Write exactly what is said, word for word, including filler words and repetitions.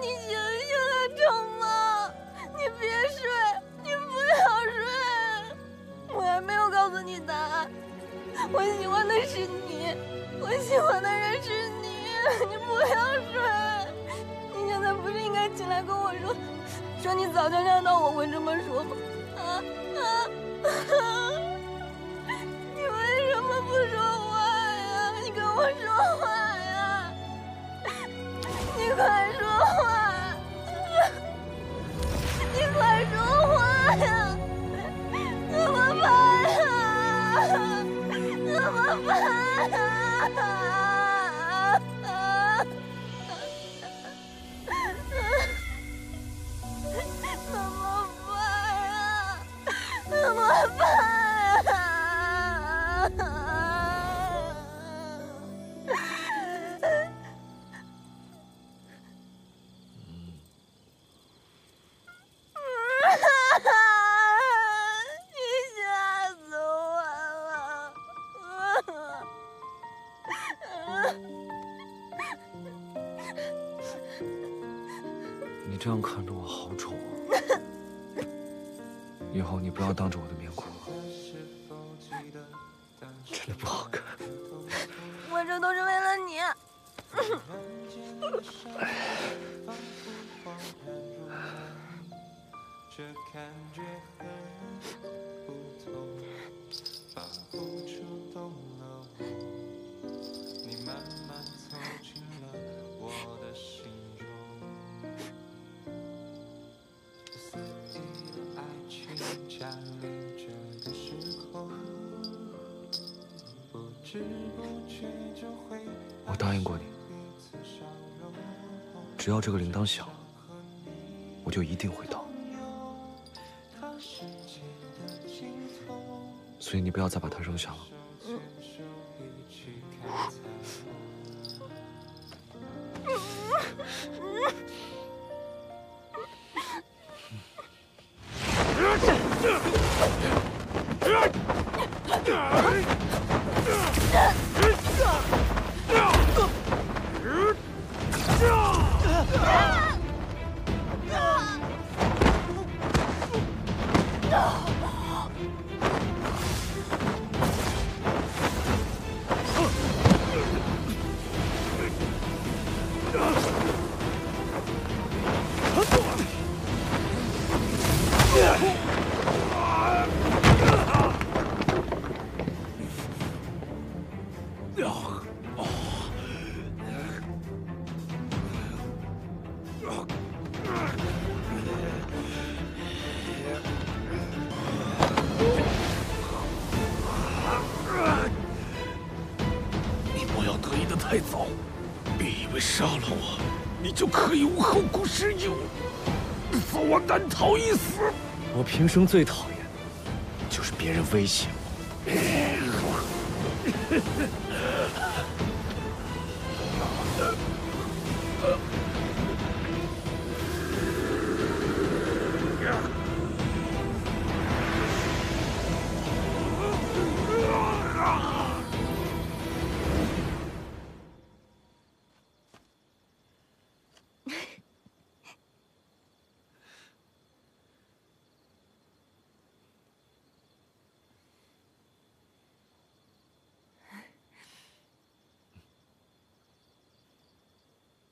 你醒醒啊，成吗？你别睡，你不要睡。我还没有告诉你答案。我喜欢的是你，我喜欢的人是你。你不要睡。你现在不是应该起来跟我说，说你早就料到我会这么说吗？啊啊！你为什么不说话呀？你跟我说话呀！你快说话！你快说话呀！怎么办呀？怎么办呀？怎么办呀？怎么办呀？你这样看着我好丑啊！以后你不要当着我的面哭了，真的不好看。我这都是为了你。我答应过你，只要这个铃铛响了，我就一定会到。所以你不要再把它扔下了。嗯只有死我难逃一死。我平生最讨厌的就是别人威胁我。